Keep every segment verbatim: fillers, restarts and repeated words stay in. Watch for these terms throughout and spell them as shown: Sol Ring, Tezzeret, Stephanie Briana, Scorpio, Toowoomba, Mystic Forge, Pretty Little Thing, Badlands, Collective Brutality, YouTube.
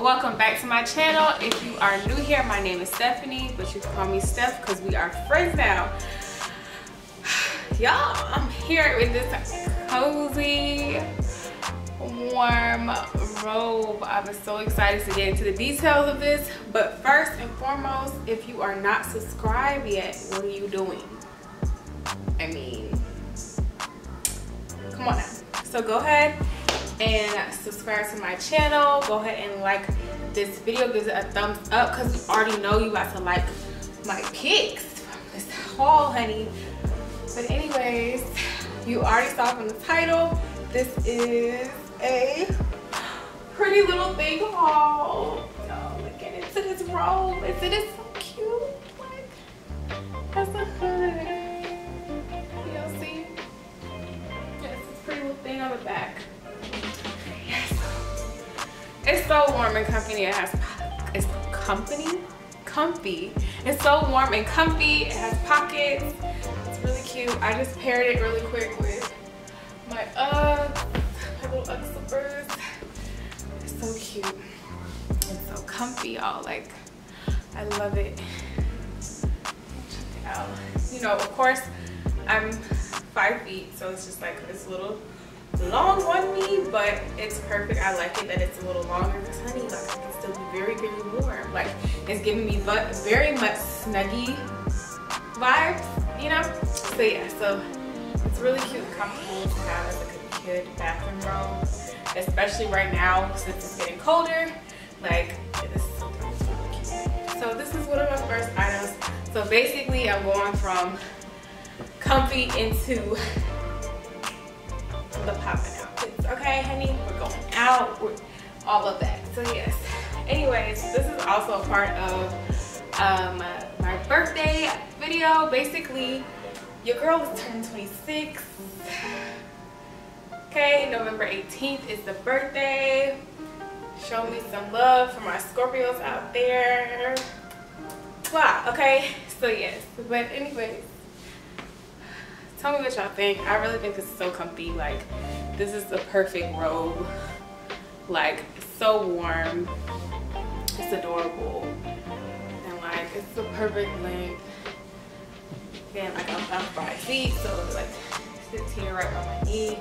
welcome back to my channel. If you are new here, my name is Stephanie, but you can call me Steph because we are friends now. Y'all, I'm here with this cozy, warm robe. I was so excited to get into the details of this, but first and foremost, if you are not subscribed yet, what are you doing? I mean, come on now. So go ahead and subscribe to my channel. Go ahead and like this video, give it a thumbs up, because you already know you about to like my pics from this haul, honey. But anyways, you already saw from the title, this is a Pretty Little Thing haul. Oh, look at it. It's in its robe. It's in its so cute. Like, that's so good. Y'all see? Yes, it's Pretty Little Thing on the back. Yes. It's so warm and comfy. It has it's company? Comfy. It's so warm and comfy. It has pockets. It's really cute. I just paired it really quick with my Uggs. Little Ugg slippers. It's so cute. It's so comfy, y'all. Like, I love it. Check it out. You know, of course, I'm five feet, so it's just like this little long on me, but it's perfect. I like it that it's a little longer because, honey, like, I can still be very, very warm. Like, it's giving me but very much snuggy vibes, you know? So yeah, so it's really cute and comfortable to have as a kid bathroom robe, especially right now since it's getting colder. Like, this is really cute. So this is one of my first items. So basically, I'm going from comfy into the popping outfits. Okay, honey, we're going out, we're, all of that. So yes. Anyways, this is also a part of um, my birthday video. Basically, your girl was turning twenty-six. Okay, November eighteenth is the birthday. Show me some love for my Scorpios out there. Wow, okay, so yes. But anyways, tell me what y'all think. I really think this is so comfy. Like, this is the perfect robe. Like, it's so warm. It's adorable. And like, it's the perfect length. Again, like, I'm, I'm five feet, so like, sits here right on my knee.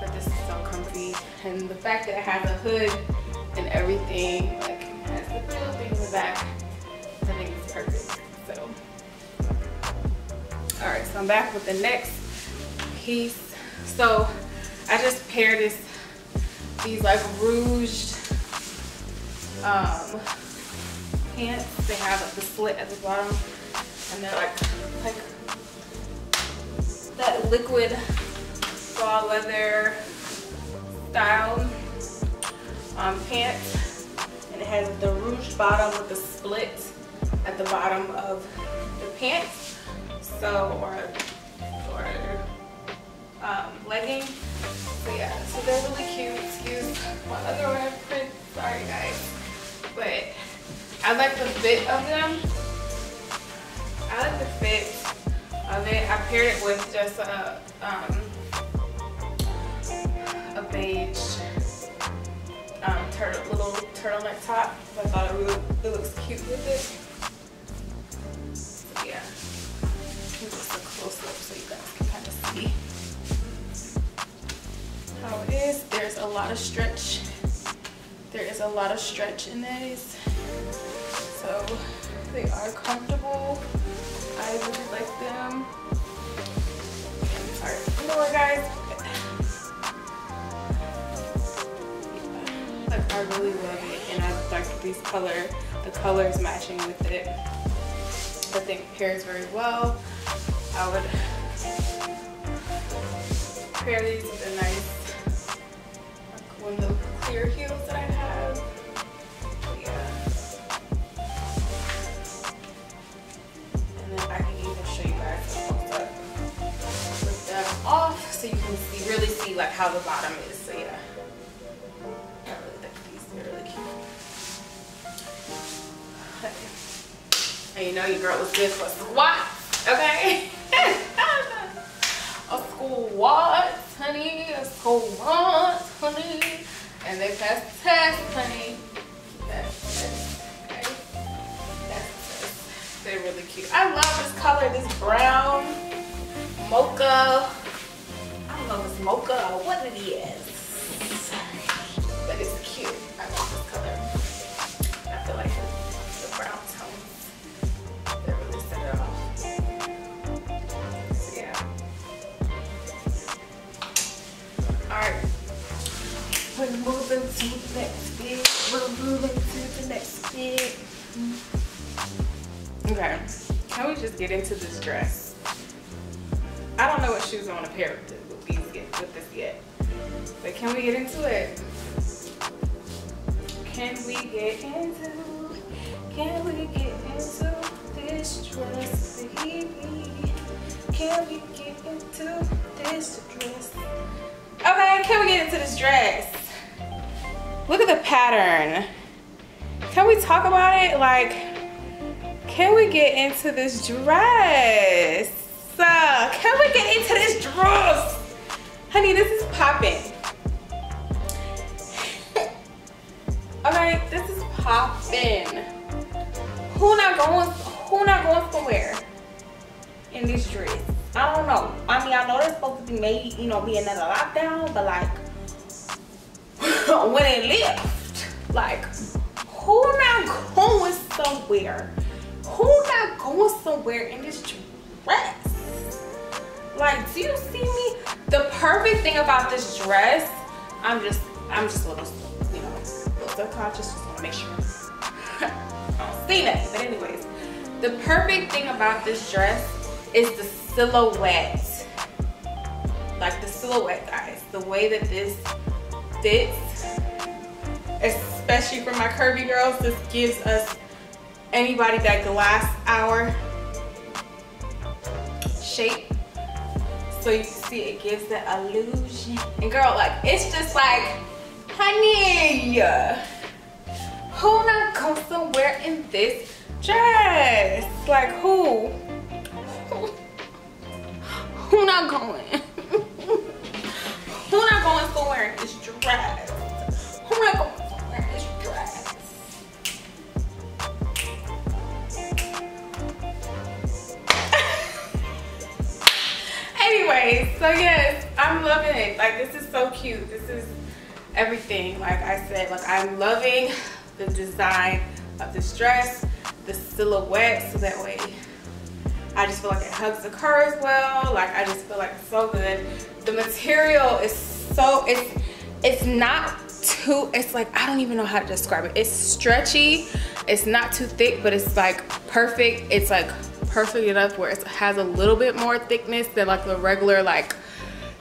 But this is so comfy, and the fact that it has a hood and everything, like it has the little thing in the back, I think it's perfect. So, all right, so I'm back with the next piece. So I just paired this, these like rouged um, pants. They have like, the slit at the bottom, and they're like like that liquid raw leather style um, pants, and it has the ruched bottom with the split at the bottom of the pants, so or or um, legging. So yeah, so they're really cute. Excuse my underwear print, sorry guys, but I like the fit of them. I like the fit of it. I paired it with just a. Um, a beige um, turtle, little turtleneck top. I thought it really it looks cute with it. So yeah, just a close up so you guys can kind of see how it is. There's a lot of stretch. There is a lot of stretch in these, so they are comfortable. I really like them. I'm sorry, you know what, guys. I really love it, and I like these color, the colors matching with it. I think it pairs very well. I would pair these with a nice, like one of those clear heels that I have. But yeah. And then I can even show you guys the close up with them off, so you can see, really see like how the bottom is. So yeah. And you know your girl was good for a squat, okay? A squat, honey, a squat, honey. And they passed the test, honey. cute. I love this color, this brown mocha. I don't know if it's mocha or what it is, but it's cute. I love this color. I feel like the, the brown tones, they really set it off. So yeah. All right. We're moving to the next bit. We're moving to the next bit. Okay, can we just get into this dress? I don't know what shoes I want to pair with this, with, these yet, with this yet, but can we get into it? Can we get into, can we get into this dress, baby? Can we get into this dress? Okay, can we get into this dress? Look at the pattern. Can we talk about it? Like, can we get into this dress? Uh, can we get into this dress? Honey, this is popping. Okay, this is popping. Who not going, who not going somewhere in this dress? I don't know. I mean, I know there's supposed to be maybe, you know, be another lockdown, but like, when it lifts, like, who not going somewhere? Who not going somewhere in this dress? Like, do you see me? The perfect thing about this dress, I'm just, I'm just a little, you know, a little subconscious, just want to make sure I don't see nothing. But anyways, the perfect thing about this dress is the silhouette. Like the silhouette, guys, the way that this fits, especially for my curvy girls, this gives us, anybody that glass hour shape. So you can see it gives the illusion. And girl, like, it's just like, honey, who not come somewhere in this dress? Like, who? Who not going? Who not going somewhere in this dress? Who not going somewhere in this dress? Anyways, so yes, I'm loving it. Like, this is so cute. This is everything. Like I said, like, I'm loving the design of this dress, the silhouette, so that way I just feel like it hugs the curves well. Like, I just feel like it's so good. The material is so, it's it's not too, it's like, I don't even know how to describe it. It's stretchy, it's not too thick, but it's like perfect. It's like perfect enough where it has a little bit more thickness than like the regular like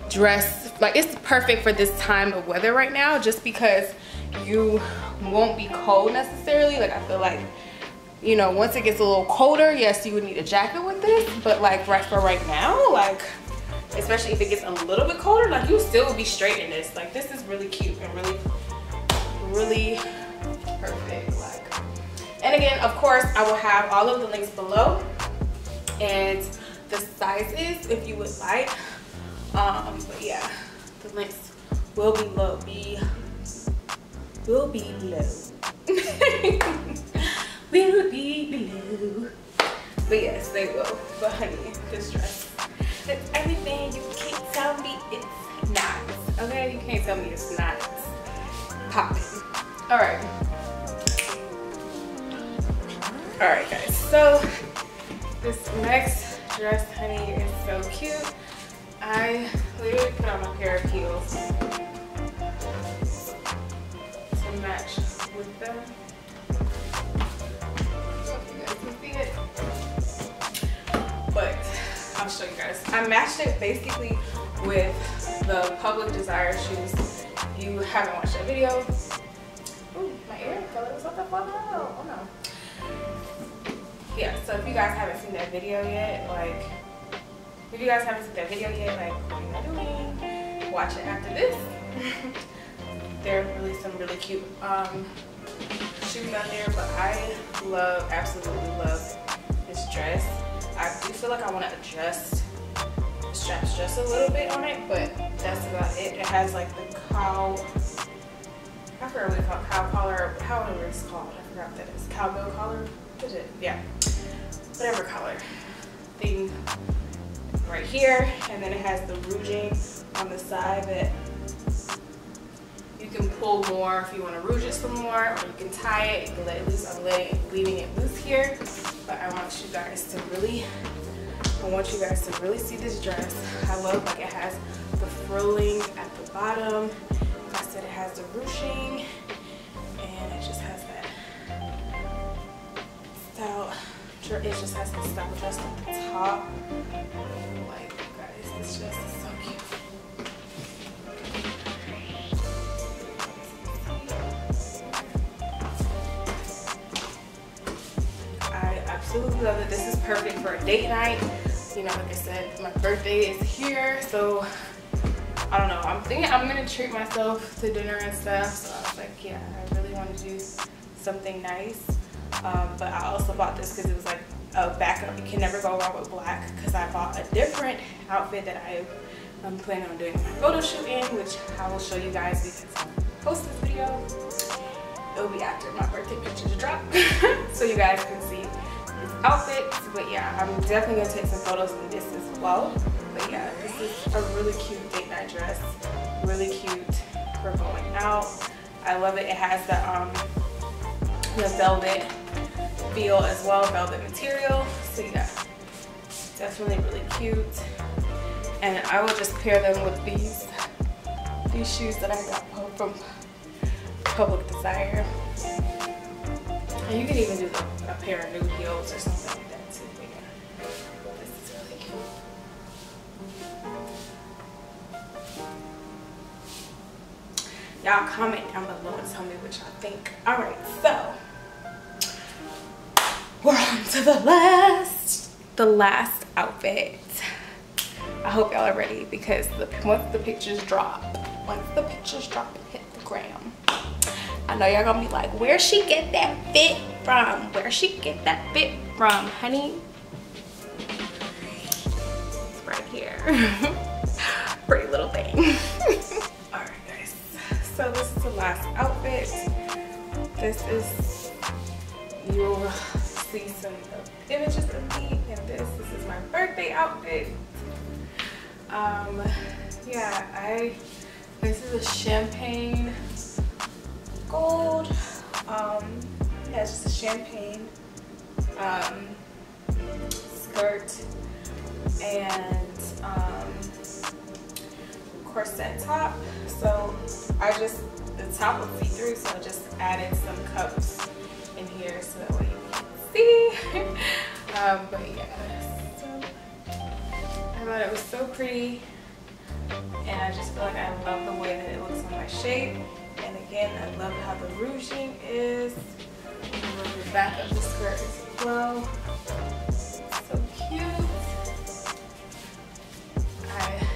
dress. Like, it's perfect for this time of weather right now, just because you won't be cold necessarily. Like, I feel like, you know, once it gets a little colder, yes, you would need a jacket with this, but like right for right now, like, especially if it gets a little bit colder, like, you still would be straight in this. Like, this is really cute and really, really perfect. Like, and again, of course, I will have all of the links below and the sizes if you would like. Um, but yeah, the links will be low, be, will be low. Will be blue. But yes, they will. But honey, this dress, it's everything. You can't tell me it's not. Okay, you can't tell me it's not popping. All right. All right, guys. So this next dress, honey, is so cute. I literally put on a pair of heels to match with them. But I'll show you guys. I matched it basically with the Public Desire shoes. If you haven't watched that video, ooh, my earring color was what the fuck? Oh no. Yeah, so if you guys haven't seen that video yet, like, if you guys haven't seen that video yet, like, what am I doing? Watch it after this. There are really some really cute um, shoes out there, but I love, absolutely love this dress. I do feel like I want to adjust straps just a little bit on it, but that's about it. It has like the cow, I forgot what it's called, cow collar, however it's called, I forgot what that is, cowbell collar, is it? Yeah. whatever color thing right here, and then it has the rouging on the side that you can pull more if you want to rouge it some more, or you can tie it, you can let it loose. I'm letting, leaving it loose here, but I want you guys to really, I want you guys to really see this dress. I love like it has the frilling at the bottom. Like I said, it has the ruching, and it just has that style. It just has the style dress at the top. Like guys, this dress is so cute. I love it. This is perfect for a date night. You know, like I said, my birthday is here, so I don't know. I'm thinking I'm gonna treat myself to dinner and stuff. So I was like, yeah, I really want to do something nice. Um, but I also bought this because it was like a backup. You can never go wrong with black, because I bought a different outfit that I am planning on doing my photo shoot in, which I will show you guys because I post this video. It'll be after my birthday picture to drop, so you guys can see outfits. But yeah, I'm definitely gonna take some photos in this as well. But yeah, this is a really cute date night dress, really cute for going out. I love it. It has the um the velvet feel as well, velvet material. So yeah, definitely really cute. And I will just pair them with these these shoes that I got from Public Desire. And you can even do a, a pair of nude heels or something like that too. Yeah. This is really cute. Y'all comment down below and tell me what y'all think. Alright, so we're on to the last, the last outfit. I hope y'all are ready, because the, once the pictures drop, once the pictures drop, hit the gram. I know y'all gonna be like, where she get that fit from? Where she get that fit from, honey? It's right here. Pretty Little Thing. Alright guys, so this is the last outfit. This is, you'll see some images of me and this. This is my birthday outfit. Um, yeah, I, this is a champagne gold, um, yeah, it's just a champagne um, skirt and um, corset top. So I just, the top was see-through, so I just added some cups in here so that way you can see. um, but yeah, so I thought it was so pretty, and I just feel like I love the way that it looks on my shape. And again, I love how the ruching is. I love the back of the skirt as well. So cute. I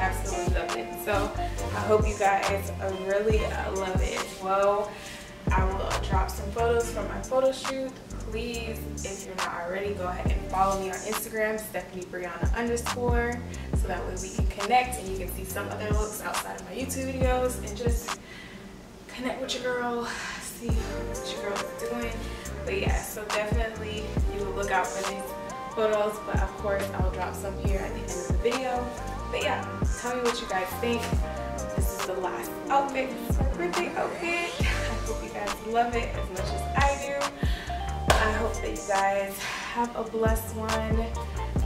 absolutely love it. So I hope you guys really love it as well. I will drop some photos from my photo shoot. Please, if you're not already, go ahead and follow me on Instagram, Stephanie Briana underscore, so that way we can connect and you can see some other looks outside of my YouTube videos, and just connect with your girl, see what your girl is doing. But yeah, so definitely you will look out for these photos, but of course I'll drop some here at the end of the video. But yeah, tell me what you guys think. This is the last outfit. This is my birthday outfit. I hope you guys love it as much as I do. I hope that you guys have a blessed one,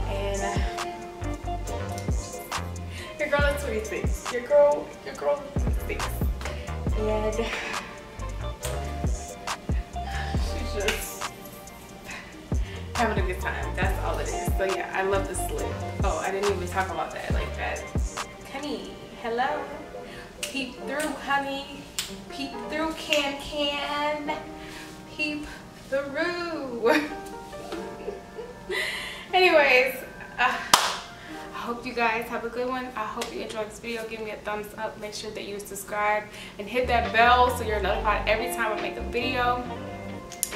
and your girl is twenty-six. Your girl, your girl is twenty-six, and she's just having a good time. That's all it is. So yeah, I love the slip. Oh, I didn't even talk about that like that. Honey, hello. Peep through, honey. Peep through, can can. Peep through. Anyways, uh, I hope you guys have a good one. I hope you enjoyed this video. Give me a thumbs up. Make sure that you subscribe and hit that bell so you're notified every time I make a video.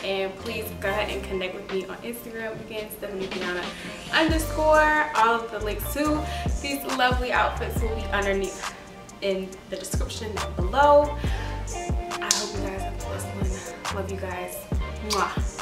And please go ahead and connect with me on Instagram. Again, Stephanie Briana underscore. All of the links to these lovely outfits will be underneath in the description down below. I hope you guys have a blessed one. Love you guys. Mwah.